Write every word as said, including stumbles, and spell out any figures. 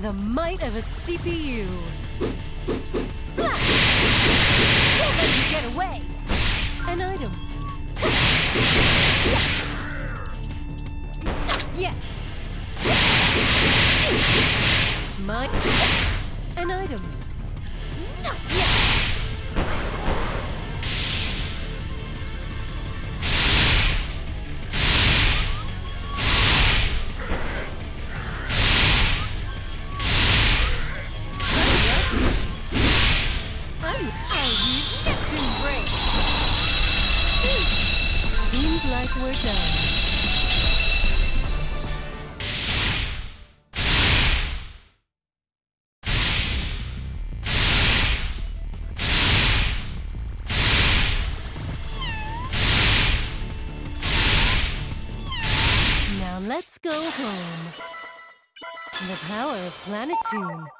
The might of a C P U. Slap! Won't let you get away! An item. Not yet! My... An item. Not yet! Like we're done. Now let's go home. The power of Planetune.